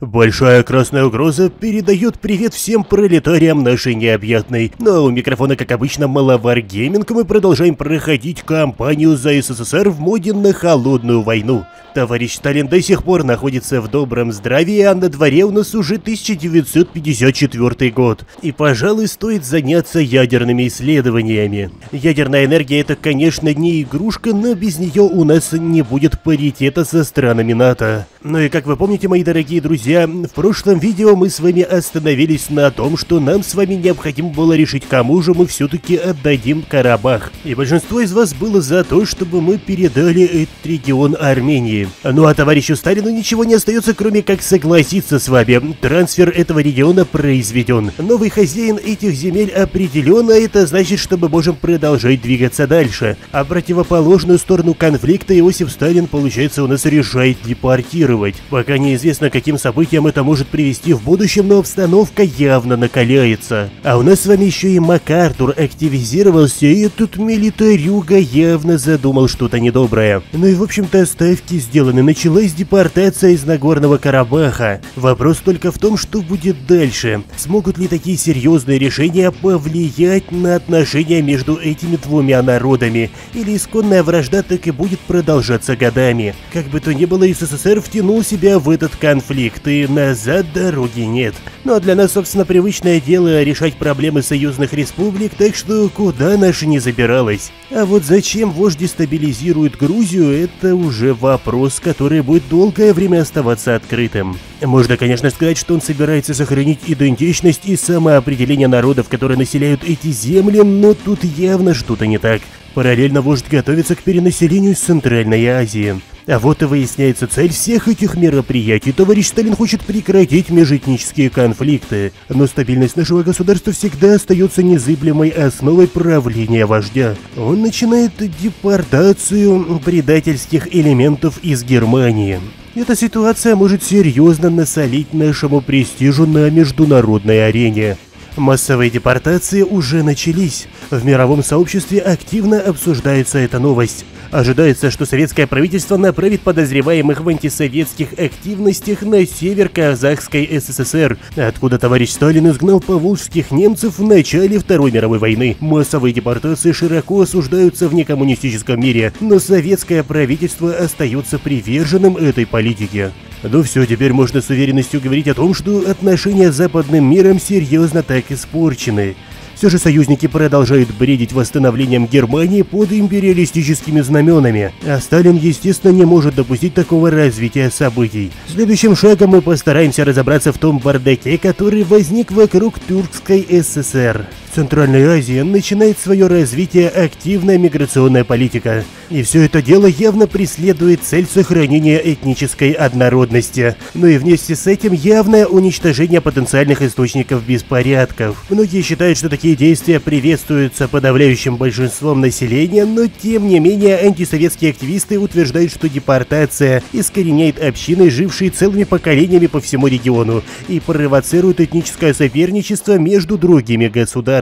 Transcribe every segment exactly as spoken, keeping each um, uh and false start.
Большая красная угроза передает привет всем пролетариям нашей необъятной. Но у микрофона, как обычно, Malowar Gaming, мы продолжаем проходить кампанию за СССР в моде на холодную войну. Товарищ Сталин до сих пор находится в добром здравии, а на дворе у нас уже тысяча девятьсот пятьдесят четвёртый год. И, пожалуй, стоит заняться ядерными исследованиями. Ядерная энергия — это, конечно, не игрушка, но без нее у нас не будет паритета со странами НАТО. Ну и, как вы помните, мои дорогие друзья, в прошлом видео мы с вами остановились на том, что нам с вами необходимо было решить, кому же мы все-таки отдадим Карабах. И большинство из вас было за то, чтобы мы передали этот регион Армении. Ну а товарищу Сталину ничего не остается, кроме как согласиться с вами. Трансфер этого региона произведен. Новый хозяин этих земель определен, а это значит, что мы можем продолжать двигаться дальше. А противоположную сторону конфликта Иосиф Сталин, получается, у нас решает депортировать. Пока неизвестно, каким событиям это может привести в будущем, но обстановка явно накаляется. А у нас с вами еще и МакАртур активизировался, и этот милитарюга явно задумал что-то недоброе. Ну и в общем-то ставки здесь сделаны. Началась депортация из Нагорного Карабаха. Вопрос только в том, что будет дальше. Смогут ли такие серьезные решения повлиять на отношения между этими двумя народами? Или исконная вражда так и будет продолжаться годами? Как бы то ни было, СССР втянул себя в этот конфликт, и назад дороги нет. Ну а для нас, собственно, привычное дело решать проблемы союзных республик, так что куда наша не забиралась. А вот зачем вождь дестабилизирует Грузию, это уже вопрос, который будет долгое время оставаться открытым. Можно, конечно, сказать, что он собирается сохранить идентичность и самоопределение народов, которые населяют эти земли, но тут явно что-то не так. Параллельно вождь готовится к перенаселению с Центральной Азии. А вот и выясняется цель всех этих мероприятий. Товарищ Сталин хочет прекратить межэтнические конфликты. Но стабильность нашего государства всегда остается незыблемой основой правления вождя. Он начинает депортацию предательских элементов из Германии. Эта ситуация может серьезно насолить нашему престижу на международной арене. Массовые депортации уже начались. В мировом сообществе активно обсуждается эта новость. Ожидается, что советское правительство направит подозреваемых в антисоветских активностях на север Казахской СССР, откуда товарищ Сталин изгнал поволжских немцев в начале Второй мировой войны. Массовые депортации широко осуждаются в некоммунистическом мире, но советское правительство остается приверженным этой политике. Ну все, теперь можно с уверенностью говорить о том, что отношения с западным миром серьезно так испорчены. Все же союзники продолжают бредить восстановлением Германии под империалистическими знаменами, а Сталин, естественно, не может допустить такого развития событий. Следующим шагом мы постараемся разобраться в том бардаке, который возник вокруг Тюркской ССР. В Центральной Азии начинает свое развитие активная миграционная политика. И все это дело явно преследует цель сохранения этнической однородности. Но и вместе с этим явное уничтожение потенциальных источников беспорядков. Многие считают, что такие действия приветствуются подавляющим большинством населения, но тем не менее антисоветские активисты утверждают, что депортация искореняет общины, жившие целыми поколениями по всему региону, и провоцирует этническое соперничество между другими государствами.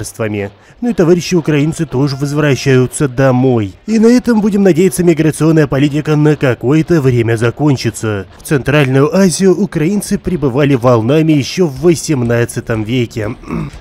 Ну и товарищи украинцы тоже возвращаются домой. И на этом, будем надеяться, миграционная политика на какое-то время закончится. В Центральную Азию украинцы прибывали волнами еще в восемнадцатом веке.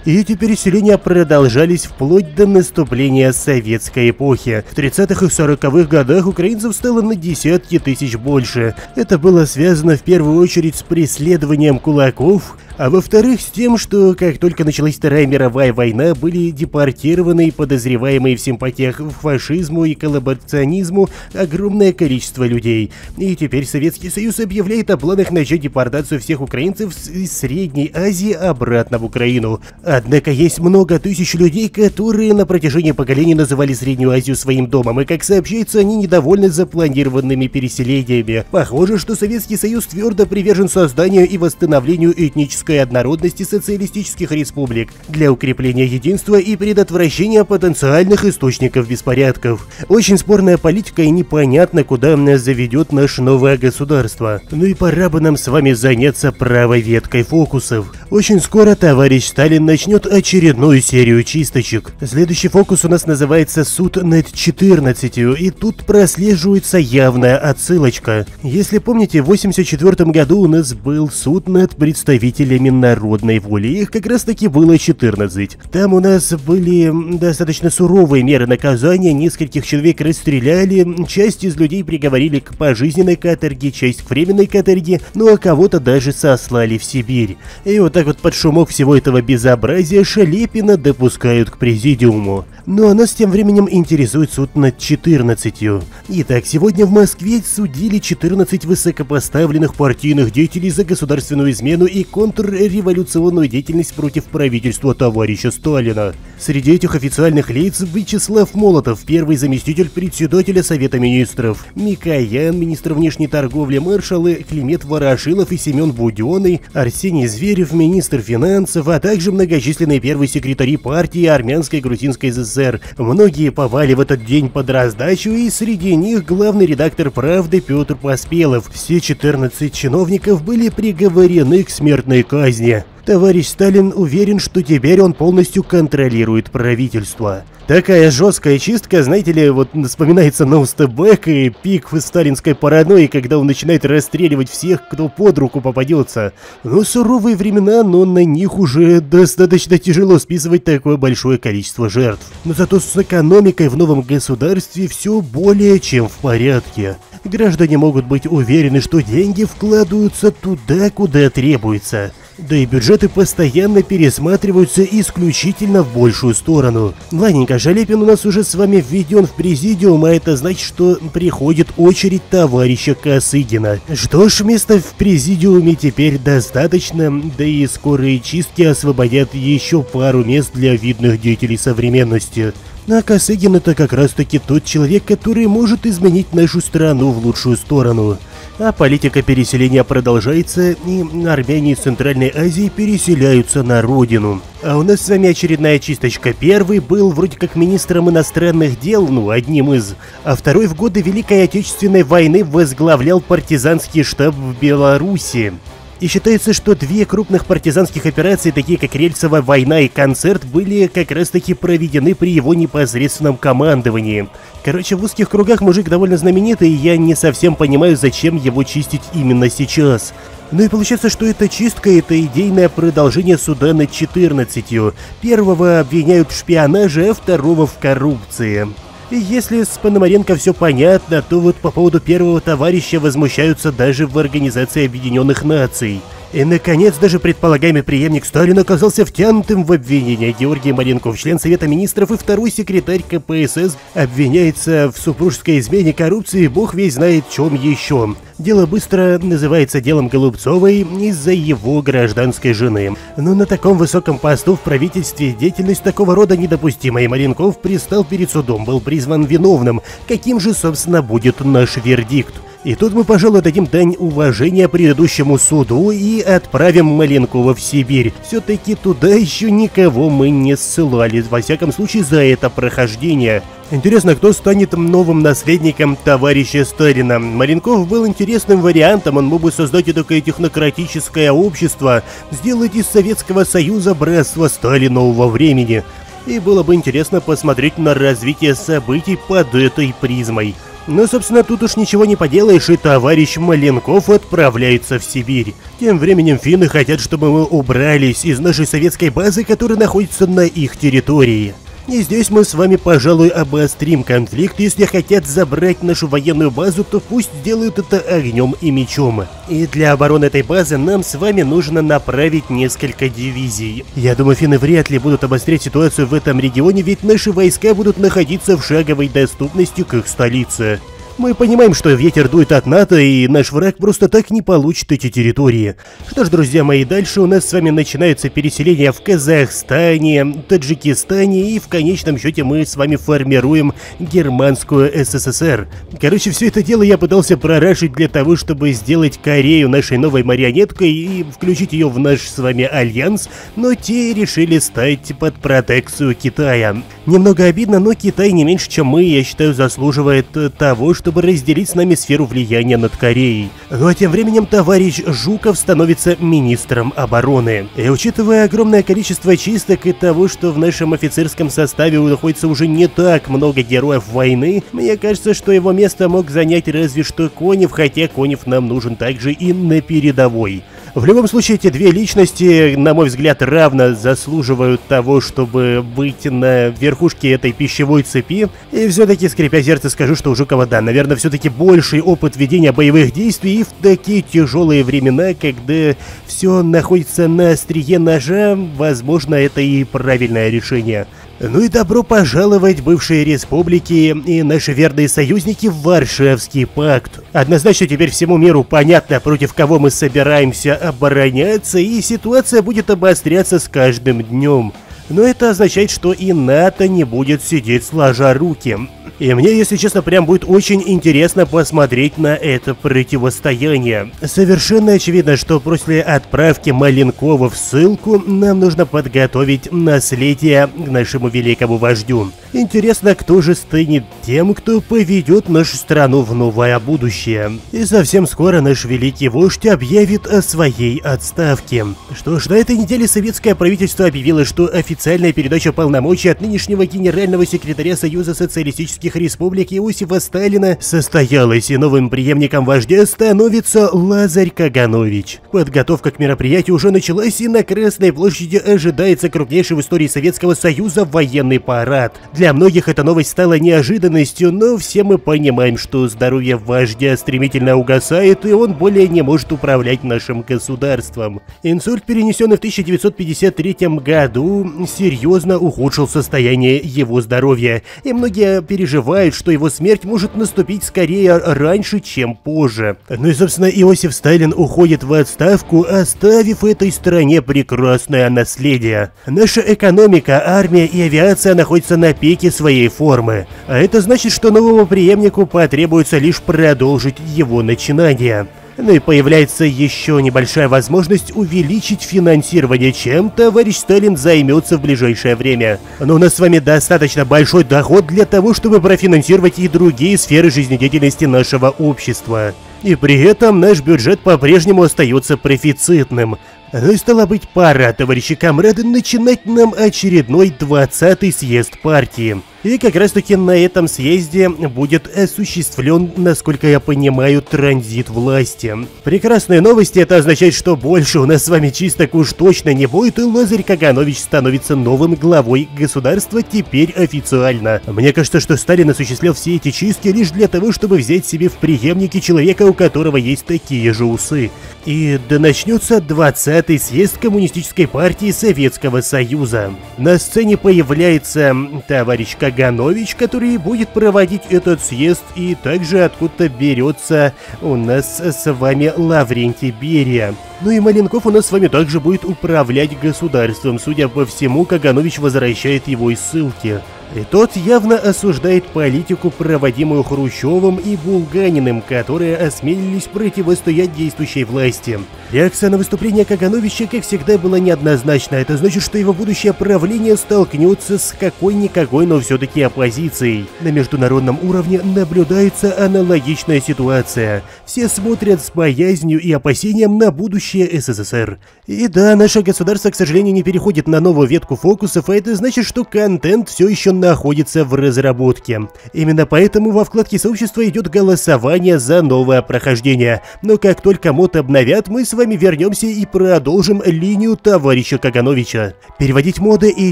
И эти переселения продолжались вплоть до наступления советской эпохи. В тридцатых и сороковых годах украинцев стало на десятки тысяч больше. Это было связано в первую очередь с преследованием кулаков, а во-вторых, с тем, что как только началась Вторая мировая война, были депортированы и подозреваемые в симпатиях к фашизму и коллаборационизму огромное количество людей. И теперь Советский Союз объявляет о планах начать депортацию всех украинцев из Средней Азии обратно в Украину. Однако есть много тысяч людей, которые на протяжении поколений называли Среднюю Азию своим домом, и, как сообщается, они недовольны запланированными переселениями. Похоже, что Советский Союз твердо привержен созданию и восстановлению этнического однородности социалистических республик для укрепления единства и предотвращения потенциальных источников беспорядков. Очень спорная политика, и непонятно, куда нас заведет наше новое государство. Ну и пора бы нам с вами заняться правой веткой фокусов. Очень скоро товарищ Сталин начнет очередную серию чисточек. Следующий фокус у нас называется «Суд над четырнадцатью», и тут прослеживается явная отсылочка. Если помните, в восемьдесят четвёртом году у нас был суд над представителями народной воли, их как раз таки было четырнадцать. Там у нас были достаточно суровые меры наказания, нескольких человек расстреляли, часть из людей приговорили к пожизненной каторге, часть к временной каторге, ну а кого-то даже сослали в Сибирь. И вот так вот под шумок всего этого безобразия Шелепина допускают к президиуму. Ну а нас тем временем интересует суд над четырнадцатью. Итак, сегодня в Москве судили четырнадцать высокопоставленных партийных деятелей за государственную измену и контрреволюционную деятельность против правительства товарища Сталина. Среди этих официальных лиц Вячеслав Молотов, первый заместитель председателя Совета министров, Микоян, министр внешней торговли, маршалы Климет Ворошилов и Семен Буденный, Арсений Зверев, министр финансов, а также многочисленные первые секретари партии армянской и грузинской СССР. Многие попали в этот день под раздачу, и среди них главный редактор «Правды» Петр Поспелов. Все четырнадцать чиновников были приговорены к смертной казни. Товарищ Сталин уверен, что теперь он полностью контролирует правительство. Такая жесткая чистка, знаете ли, вот вспоминается ноустебэк и пик сталинской паранойи, когда он начинает расстреливать всех, кто под руку попадется. Но суровые времена, но на них уже достаточно тяжело списывать такое большое количество жертв. Но зато с экономикой в новом государстве все более чем в порядке. Граждане могут быть уверены, что деньги вкладываются туда, куда требуется. Да и бюджеты постоянно пересматриваются исключительно в большую сторону. Ладненько, Шелепин у нас уже с вами введен в президиум, а это значит, что приходит очередь товарища Косыгина. Что ж, места в президиуме теперь достаточно, да и скорые чистки освободят еще пару мест для видных деятелей современности. А Косыгин — это как раз таки тот человек, который может изменить нашу страну в лучшую сторону. А политика переселения продолжается, и армяне из Центральной Азии переселяются на родину. А у нас с вами очередная чисточка. Первый был вроде как министром иностранных дел, ну одним из. А второй в годы Великой Отечественной войны возглавлял партизанский штаб в Беларуси. И считается, что две крупных партизанских операции, такие как Рельсовая война и концерт, были как раз таки проведены при его непосредственном командовании. Короче, в узких кругах мужик довольно знаменитый, и я не совсем понимаю, зачем его чистить именно сейчас. Ну и получается, что эта чистка — это идейное продолжение суда над четырнадцатью. Первого обвиняют в шпионаже, а второго в коррупции. И если с Пономаренко все понятно, то вот по поводу первого товарища возмущаются даже в Организации Объединенных Наций. И, наконец, даже предполагаемый преемник Сталина оказался втянутым в обвинение. Георгий Маленков, член Совета министров и второй секретарь ка пэ эс эс, обвиняется в супружеской измене, коррупции и бог весь знает чем еще. Дело быстро называется делом Голубцовой из-за его гражданской жены. Но на таком высоком посту в правительстве деятельность такого рода недопустима, и Маленков пристал перед судом, был призван виновным. Каким же, собственно, будет наш вердикт? И тут мы, пожалуй, дадим дань уважения предыдущему суду и отправим Маленкова в Сибирь. Все-таки туда еще никого мы не ссылали, во всяком случае, за это прохождение. Интересно, кто станет новым наследником товарища Сталина? Маленков был интересным вариантом, он мог бы создать и такое технократическое общество, сделать из Советского Союза братство Сталинового времени. И было бы интересно посмотреть на развитие событий под этой призмой. Но, собственно, тут уж ничего не поделаешь, и товарищ Маленков отправляется в Сибирь. Тем временем финны хотят, чтобы мы убрались из нашей советской базы, которая находится на их территории. И здесь мы с вами, пожалуй, обострим конфликт. Если хотят забрать нашу военную базу, то пусть делают это огнем и мечом. И для обороны этой базы нам с вами нужно направить несколько дивизий. Я думаю, финны вряд ли будут обострять ситуацию в этом регионе, ведь наши войска будут находиться в шаговой доступности к их столице. Мы понимаем, что ветер дует от НАТО, и наш враг просто так не получит эти территории. Что ж, друзья мои, дальше у нас с вами начинаются переселения в Казахстане, Таджикистане, и в конечном счете мы с вами формируем Германскую СССР. Короче, все это дело я пытался прорашить для того, чтобы сделать Корею нашей новой марионеткой и включить ее в наш с вами альянс, но те решили стать под протекцию Китая. Немного обидно, но Китай не меньше, чем мы, я считаю, заслуживает того, что чтобы разделить с нами сферу влияния над Кореей. Ну а тем временем товарищ Жуков становится министром обороны. И учитывая огромное количество чисток и того, что в нашем офицерском составе находится уже не так много героев войны, мне кажется, что его место мог занять разве что Конев, хотя Конев нам нужен также и на передовой. В любом случае, эти две личности, на мой взгляд, равно заслуживают того, чтобы быть на верхушке этой пищевой цепи. И все-таки, скрипя сердце, скажу, что у Жукова, да, наверное, все-таки больший опыт ведения боевых действий и в такие тяжелые времена, когда все находится на острие ножа, возможно, это и правильное решение. Ну и добро пожаловать, бывшие республики и наши верные союзники, в Варшавский пакт. Однозначно теперь всему миру понятно, против кого мы собираемся обороняться, и ситуация будет обостряться с каждым днем. Но это означает, что и НАТО не будет сидеть сложа руки. И мне, если честно, прям будет очень интересно посмотреть на это противостояние. Совершенно очевидно, что после отправки Маленкова в ссылку нам нужно подготовить наследие к нашему великому вождю. Интересно, кто же станет тем, кто поведет нашу страну в новое будущее. И совсем скоро наш великий вождь объявит о своей отставке. Что ж, на этой неделе советское правительство объявило, что официальная передача полномочий от нынешнего генерального секретаря Союза социалистических республик Иосифа Сталина состоялась, и новым преемником вождя становится Лазарь Каганович. Подготовка к мероприятию уже началась, и на Красной площади ожидается крупнейший в истории Советского Союза военный парад. Для многих эта новость стала неожиданностью, но все мы понимаем, что здоровье вождя стремительно угасает, и он более не может управлять нашим государством. Инсульт, перенесенный в тысяча девятьсот пятьдесят третьем году, серьезно ухудшил состояние его здоровья, и многие переживают, что его смерть может наступить скорее раньше, чем позже. Ну и, собственно, Иосиф Сталин уходит в отставку, оставив этой стране прекрасное наследие. Наша экономика, армия и авиация находятся на пике своей формы, а это значит, что новому преемнику потребуется лишь продолжить его начинание. Ну и появляется еще небольшая возможность увеличить финансирование, чем товарищ Сталин займется в ближайшее время. Но у нас с вами достаточно большой доход для того, чтобы профинансировать и другие сферы жизнедеятельности нашего общества. И при этом наш бюджет по-прежнему остается профицитным. Ну и стало быть, пора, товарищи комрады, начинать нам очередной двадцатый съезд партии. И как раз таки на этом съезде будет осуществлен, насколько я понимаю, транзит власти. Прекрасные новости, это означает, что больше у нас с вами чисток уж точно не будет, и Лазарь Каганович становится новым главой государства теперь официально. Мне кажется, что Сталин осуществлял все эти чистки лишь для того, чтобы взять себе в преемники человека, у которого есть такие же усы. И да начнется двадцатый съезд Коммунистической партии Советского Союза. На сцене появляется товарищ Каганович, который будет проводить этот съезд, и также откуда-то берется у нас с вами Лаврентий Берия. Ну и Маленков у нас с вами также будет управлять государством. Судя по всему, Каганович возвращает его из ссылки. И тот явно осуждает политику, проводимую Хрущевым и Булганиным, которые осмелились противостоять действующей власти. Реакция на выступление Кагановича, как всегда, была неоднозначна. Это значит, что его будущее правление столкнется с какой-никакой, но все-таки оппозицией. На международном уровне наблюдается аналогичная ситуация. Все смотрят с боязнью и опасением на будущее СССР. И да, наше государство, к сожалению, не переходит на новую ветку фокусов, а это значит, что контент все еще находится в разработке. Именно поэтому во вкладке сообщества идет голосование за новое прохождение. Но как только мод обновят, мы с вами вернемся и продолжим линию товарища Кагановича. Переводить моды и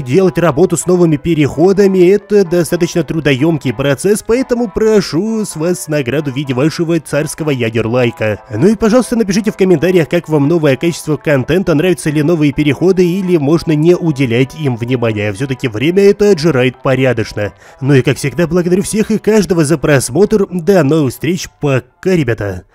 делать работу с новыми переходами — это достаточно трудоемкий процесс, поэтому прошу с вас награду в виде вашего царского ядерлайка. Ну и пожалуйста, напишите в комментариях, как вам вам новое качество контента, нравятся ли новые переходы или можно не уделять им внимания, все-таки время это отжирает порядочно. Ну и как всегда, благодарю всех и каждого за просмотр, до новых встреч, пока, ребята!